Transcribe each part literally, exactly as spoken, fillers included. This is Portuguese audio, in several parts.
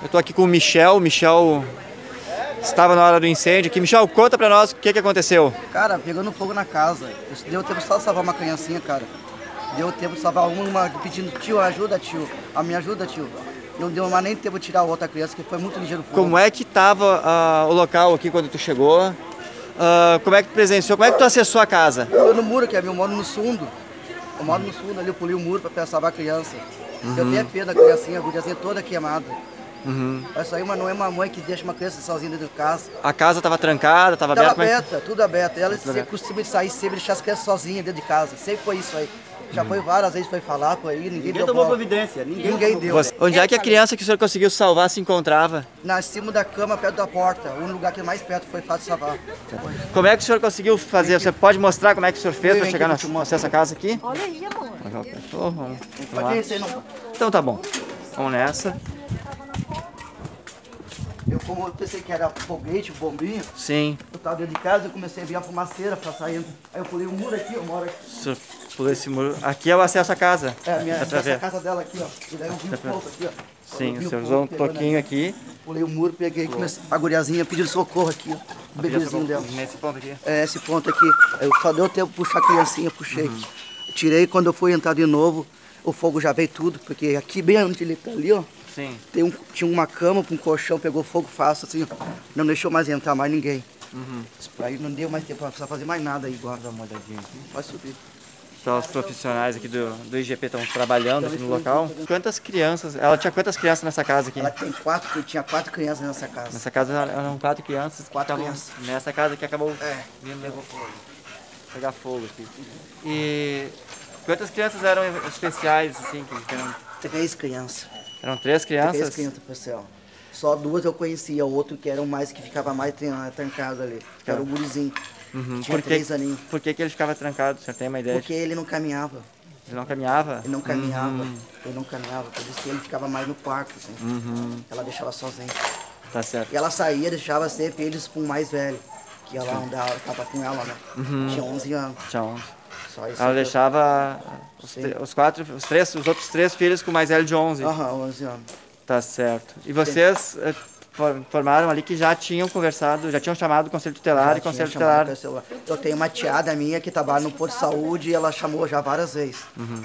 Eu estou aqui com o Michel. O Michel estava na hora do incêndio aqui. Michel, conta pra nós o que, que aconteceu. Cara, pegando fogo na casa. Deu tempo só de salvar uma criancinha, cara. Deu tempo de salvar uma pedindo, tio, ajuda, tio. A minha ajuda, tio. Não deu mais nem tempo de tirar a outra criança, que foi muito ligeiro o fogo. Como é que estava uh, o local aqui quando tu chegou? Uh, como é que tu presenciou? Como é que tu acessou a casa? Eu no muro, que é meu, eu moro no fundo. Eu moro no fundo ali, eu pulei o muro pra salvar a criança. Uhum. Deu bem a pena a criancinha, a guriazinha toda queimada. Uhum. Isso aí, mas não é uma mãe que deixa uma criança sozinha dentro de casa. A casa estava trancada, estava aberta? Estava aberta, mas... tudo aberta. Ela sempre costuma sair, sempre deixar as crianças sozinhas dentro de casa. Sempre foi isso aí. Já uhum. foi várias vezes, foi falar por aí, ninguém, ninguém tomou providência. Ninguém, ninguém deu. Você... Onde é que a criança que o senhor conseguiu salvar se encontrava? Na cima da cama, perto da porta. O lugar que mais perto foi fácil salvar. Como é que o senhor conseguiu fazer? Você pode mostrar como é que o senhor fez para chegar na essa casa aqui? Olha aí, amor. Oh, vamos, vamos lá. Então tá bom. Vamos nessa. Eu, como eu pensei que era foguete, bombinha. Sim. Eu tava dentro de casa e comecei a ver a fumaceira pra sair. Aí eu pulei o muro aqui, eu moro aqui. Pulei esse muro. Aqui é o acesso à casa. É, minha, acesso à casa dela aqui, ó. E daí eu vi o ponto aqui, ó. Sim, o senhor usou um toquinho né? aqui. Pulei o muro, peguei e comecei. A guriazinha pedindo socorro aqui, ó. O bebezinho dela. Nesse ponto aqui? É, esse ponto aqui. Eu só deu tempo de puxar a criancinha, puxei. Uhum. Tirei, quando eu fui entrar de novo, o fogo já veio tudo, porque aqui bem onde ele tá ali, ó. Sim. Tem um, tinha uma cama com um colchão, pegou fogo fácil, assim, não deixou mais entrar mais ninguém. Uhum. Aí não deu mais tempo para fazer mais nada aí, guarda dar uma olhadinha aqui. Pode subir. Só os profissionais aqui do, do I G P estão trabalhando aqui no local. Quantas crianças? Ela tinha quantas crianças nessa casa aqui? Ela tem quatro, tinha quatro crianças nessa casa. Nessa casa eram quatro crianças. Quatro crianças. Nessa casa que acabou é, vindo levar fogo. Pegar fogo aqui. E quantas crianças eram especiais, assim? Que eram... Três crianças. Eram três crianças? Três crianças, pessoal. Só duas eu conhecia, o outro que eram mais, que ficava mais trancado ali. Que era o gurizinho. Uhum. Tinha três aninhos. Por que que ele ficava trancado? Você tem uma ideia? Porque ele não caminhava. Ele não caminhava? Ele não caminhava. Uhum. Ele não caminhava. Por isso que ele ficava mais no quarto, assim. Uhum. Ela deixava sozinha. Tá certo. E ela saía, deixava sempre eles com o mais velho. Que ela andava, tava com ela, né? Uhum. Tinha onze anos. Tinha onze. Ela deixava os, os, quatro, os, três, os outros três filhos com mais velho de onze. Aham, uhum, onze anos. Tá certo. E vocês eh, formaram ali que já tinham conversado, já tinham chamado o Conselho Tutelar já e Conselho Tutelar. Conselho. Eu tenho uma tiada minha que trabalha no Porto de Saúde e ela chamou já várias vezes. Uhum.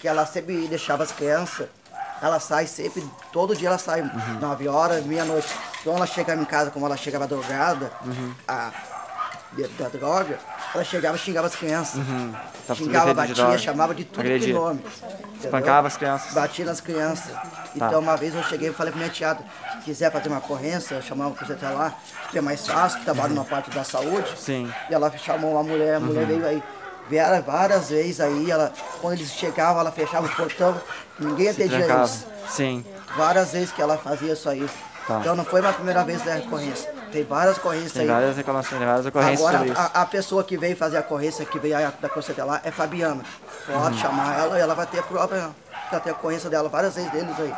Que ela sempre deixava as crianças, ela sai sempre, todo dia ela sai, uhum. nove horas, meia-noite. Então ela chegava em casa, como ela chegava drogada, uhum. a, da droga, ela chegava e xingava as crianças. Uhum. Xingava, batia, de chamava de tudo que nome. Espancava as crianças. Batia nas crianças. Então tá. Uma vez eu cheguei e falei para minha tia, se quiser fazer uma ocorrência, chamava o conselho lá, que é mais fácil, que trabalha uhum. numa parte da saúde. Sim. E ela chamou uma mulher, a mulher uhum. veio aí. Vieram várias vezes aí, ela, quando eles chegavam, ela fechava o portão, ninguém atendia isso. Sim. Várias vezes que ela fazia isso aí. Tá. Então não foi uma primeira vez da ocorrência. Tem várias ocorrências aí. Tem várias reclamações, várias ocorrências. Agora, sobre isso. A, a pessoa que veio fazer a ocorrência, que veio a, da Conselho Tutelar, é Fabiana. Pode uhum. chamar ela e ela vai ter a própria. Já tem a ocorrência dela, várias vezes deles aí.